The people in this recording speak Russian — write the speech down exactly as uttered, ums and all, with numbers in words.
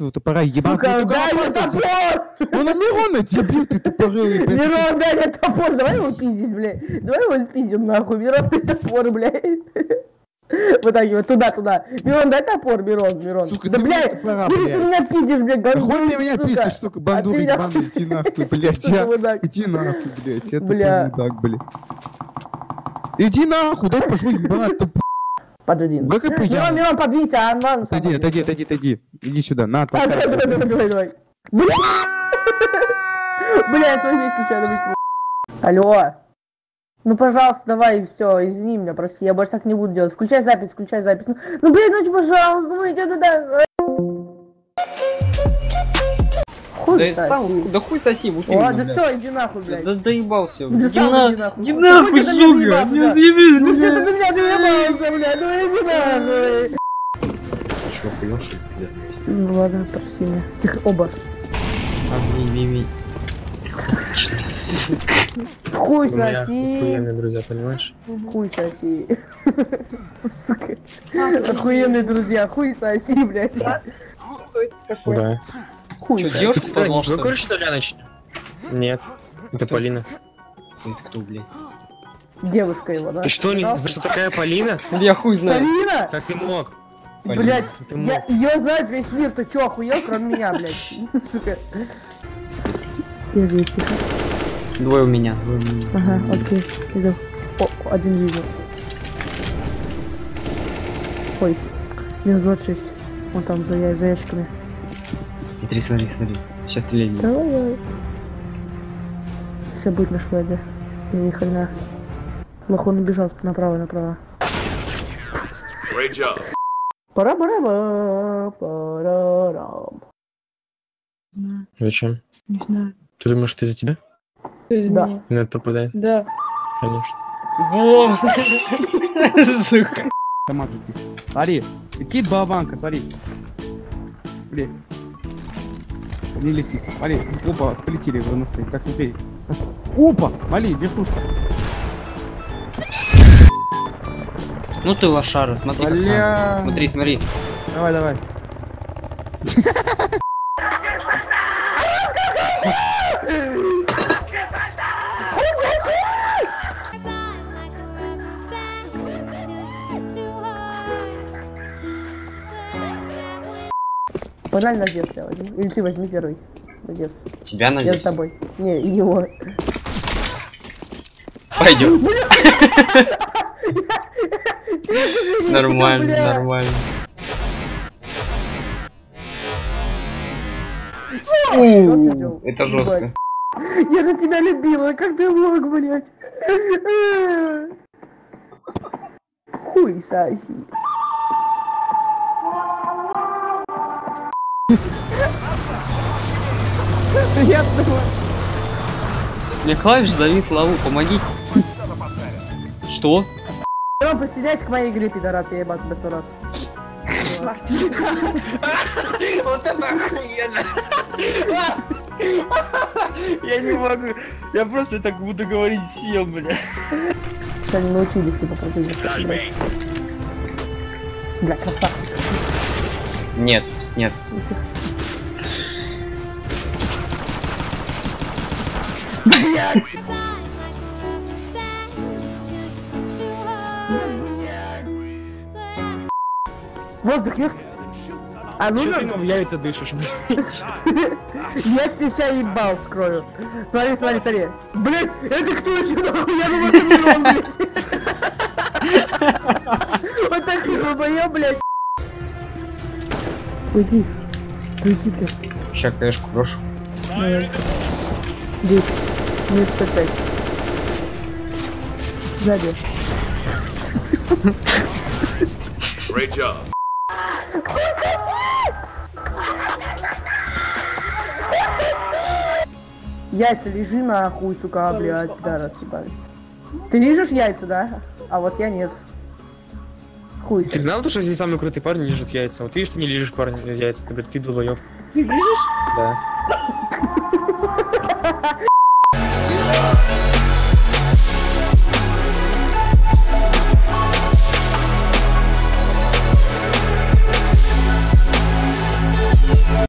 этого топора, ебаный топор! Дай мне топор! Он на Мирона дебил, ты топорылый, блядь! Мирон, дай мне топор, давай его пиздить, блядь! Давай его спиздим нахуй, Мирон, дай топор, блядь! Вот так вот, туда-туда! Мирон, дай топор, Мирон, Мирон! Сука, да, блядь! Топора, блядь. Ты меня пиздишь, блядь, гандурик, сука! Да хоть ты меня пиздишь, сука, бандурик, а банду, иди нахуй, блядь! Иди нахуй, блядь, я тупой мудак, блядь! Иди нахуй, дай пошел, ебаный топор! Подведи. Выкопай яму. Мирон, Мирон, подвинься, а Анван... Отойди, отойди, отойди, отойди. Иди сюда, на, толкай. Давай, давай, давай, давай. Бля, я свой весь случайно выкинул. Алло. Ну, пожалуйста, давай, все, извини меня, прости, я больше так не буду делать. Включай запись, включай запись. Ну, блядь, ну, пожалуйста, ну, иди туда. Да сам, да хуй соси, вот именно. О, да все, иди нахуй, блядь. Да доебался. Иди нахуй. Иди нахуй, сука. Ну что ты до меня доебался, блядь, ну иди нахуй. Ты что, охуел, что ли, блядь? Ну ладно, прости меня. Тихо, оба. Обними-ми. Хуй соси. Охуенные друзья, понимаешь? Хуй соси. Сука. Охуенные друзья, хуй соси, блядь. Кто это такой? Да. Че, девушку позвал, что ли? Выкуришь, что ли, Аныч? Нет. Это Полина. Это кто, блядь? Девушка его, да? Ты что, не знаешь, что такая Полина? Я хуй знаю. Полина? Как ты мог? Блядь, ее знает весь мир, ты че, охуел, кроме меня, блядь? Сука. Двое у меня. Ага, окей, иду. О, один вижу. Ой, минус двадцать шесть. Вон там за ящиками. Смотри, смотри, смотри. Сейчас стреляй. Давай, давай. Все будет на шведе. Ни хрена. Лох, он убежал направо, направо. Пора, пора, пора. Зачем? Не знаю. Ты думаешь, ты за тебя? Да. Надо попадать? Да. Конечно. Во! Сука. Смотри, какие баванка, смотри. Блин. Не летит. Вали. Опа, полетели в нас. Так, не бей. Опа! Вали, верхушка. Ну ты лошара, смотри. Бля... Смотри, смотри. Давай, давай. Погнали на дев я возьму. Или ты возьми первый. На дев. Тебя на дев? Я с тобой. Не, его. Пойдем. Нормально, нормально. Это жестко. Я за тебя любила, как ты мог, блядь. Хуй соси. Я думаю. Мне клавиш завис лаву, помогите. Что? Ром, присоединяйся к моей игре, пидорас, я ебал тебя сто раз. Вот это охуенно. Я не могу. Я просто так буду говорить всем, бля. Они научились, типа, противиться. Бля, красавчик. Нет, нет. Блядь! Воздух есть? А ну ты в яйца дышишь, блядь? Я тебя ебал скрою. Смотри, смотри, смотри. Блядь, это кто еще нахуй? Я думал, это Мирон, блядь. Вот так и забоем, блядь. Уйди. Уйди, блядь. Сейчас кэшку брошу. Здесь. Не испытай. Сзади. Яйца лежи нахуй, сука, блядь. Да, рассыпай. Ты лежишь яйца, да? А вот я нет. Хуй. Ты знал, что здесь самые крутые парни лежат яйца? Вот видишь, ты не лежишь, парни, яйца. Ты, блядь, ты долбоёб. Ты лежишь? Да. Yeah.